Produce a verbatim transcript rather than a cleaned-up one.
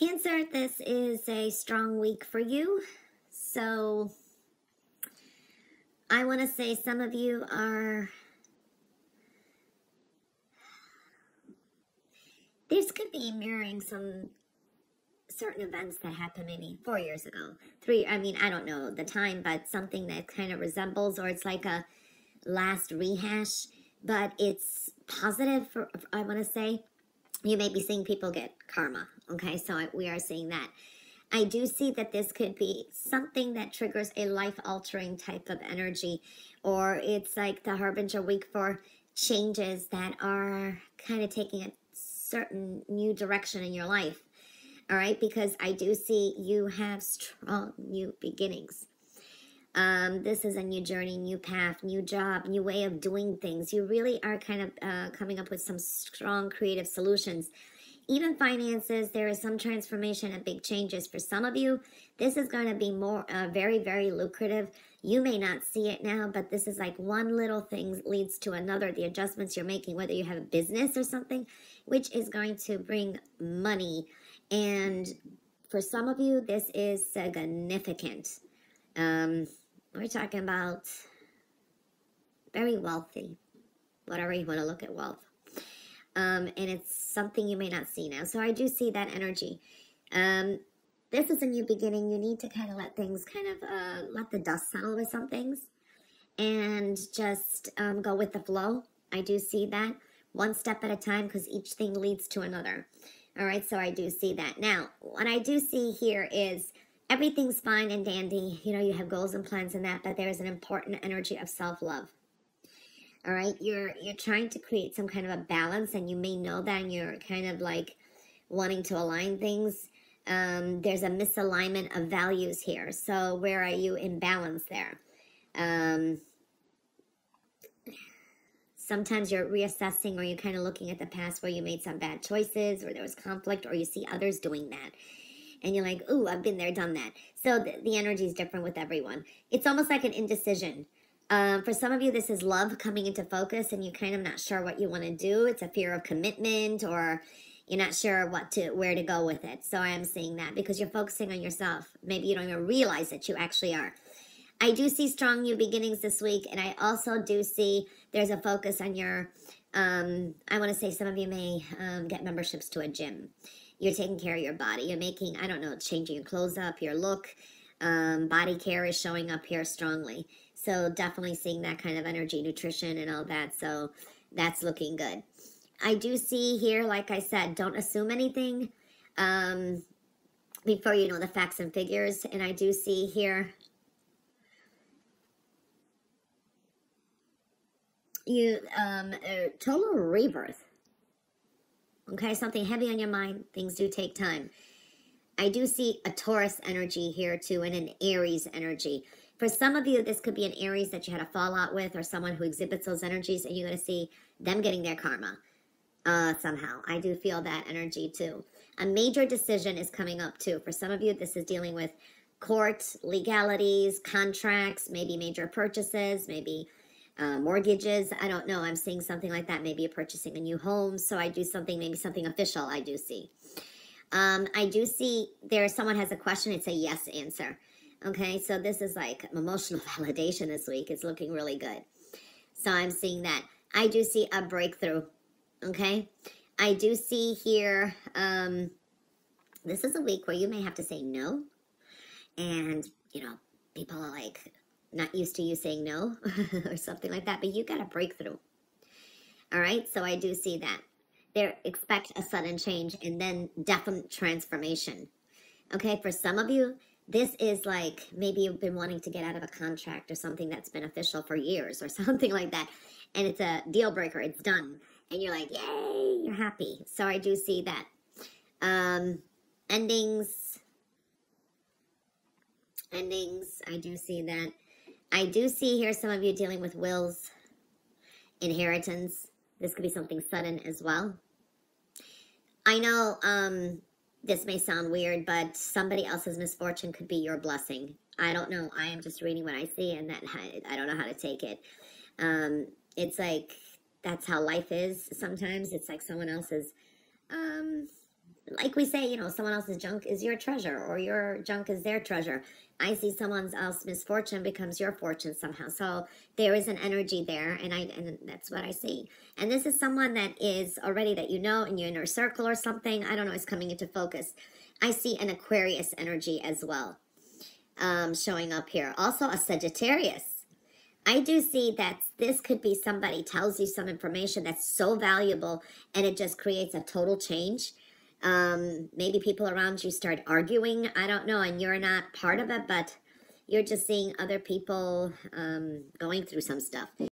Cancer, this is a strong week for you. So I want to say some of you are, this could be mirroring some certain events that happened maybe four years ago, three, I mean, I don't know the time, but something that kind of resembles, or it's like a last rehash, but it's positive for, I want to say. You may be seeing people get karma, okay? So I, we are seeing that. I do see that this could be something that triggers a life-altering type of energy, or it's like the harbinger week for changes that are kind of taking a certain new direction in your life, all right? Because I do see you have strong new beginnings. Um, this is a new journey, new path, new job, new way of doing things. You really are kind of uh, coming up with some strong creative solutions. Even finances, there is some transformation and big changes for some of you. This is going to be more uh, very, very lucrative. You may not see it now, but this is like one little thing leads to another. The adjustments you're making, whether you have a business or something, which is going to bring money. And for some of you, this is significant. Um... We're talking about very wealthy, whatever you want to look at wealth. Um, and it's something you may not see now. So I do see that energy. Um, this is a new beginning. You need to kind of let things kind of uh, let the dust settle with some things and just um, go with the flow. I do see that one step at a time, because each thing leads to another. All right. So I do see that. Now, what I do see here is everything's fine and dandy. You know, you have goals and plans and that, but there is an important energy of self-love. All right? You're you're trying to create some kind of a balance, and you may know that, and you're kind of like wanting to align things. Um, there's a misalignment of values here. So where are you in balance there? Um, sometimes you're reassessing, or you're kind of looking at the past where you made some bad choices, or there was conflict, or you see others doing that. And you're like, ooh, I've been there, done that. So th the energy is different with everyone. It's almost like an indecision. Um, for some of you, this is love coming into focus, and you're kind of not sure what you want to do. It's a fear of commitment, or you're not sure what to, where to go with it. So I am seeing that because you're focusing on yourself. Maybe you don't even realize that you actually are. I do see strong new beginnings this week, and I also do see there's a focus on your, um, I want to say some of you may um, get memberships to a gym. You're taking care of your body. You're making, I don't know, changing your clothes up, your look. Um, body care is showing up here strongly. So definitely seeing that kind of energy, nutrition and all that. So that's looking good. I do see here, like I said, don't assume anything um, before you know the facts and figures. And I do see here, you um, total rebirth. Okay, something heavy on your mind, things do take time. I do see a Taurus energy here too, and an Aries energy. For some of you, this could be an Aries that you had a fallout with, or someone who exhibits those energies, and you're going to see them getting their karma uh, somehow. I do feel that energy too. A major decision is coming up too. For some of you, this is dealing with court, legalities, contracts, maybe major purchases, maybe Uh, mortgages, I don't know. I'm seeing something like that. Maybe you're purchasing a new home. So I do something, maybe something official I do see. Um, I do see there, someone has a question. It's a yes answer. Okay, so this is like emotional validation this week. It's looking really good. So I'm seeing that. I do see a breakthrough. Okay, I do see here, um, this is a week where you may have to say no. And, you know, people are like, not used to you saying no or something like that, but you got a breakthrough. All right, so I do see that. There, expect a sudden change and then definite transformation. Okay, for some of you, this is like maybe you've been wanting to get out of a contract or something that's been official for years or something like that, and it's a deal breaker, it's done. And you're like, yay, you're happy. So I do see that. Um, endings, endings, I do see that. I do see here some of you dealing with wills, inheritance. This could be something sudden as well. I know um, this may sound weird, but somebody else's misfortune could be your blessing. I don't know. I am just reading what I see, and that I don't know how to take it. Um, it's like that's how life is sometimes. It's like someone else's um, like we say, you know, someone else's junk is your treasure, or your junk is their treasure. I see someone else's misfortune becomes your fortune somehow. So there is an energy there, and I and that's what I see. And this is someone that is already that you know in your inner circle or something. I don't know, it's coming into focus. I see an Aquarius energy as well um, showing up here. Also a Sagittarius. I do see that this could be somebody tells you some information that's so valuable, and it just creates a total change. Um, maybe people around you start arguing, I don't know, and you're not part of it, but you're just seeing other people um, going through some stuff.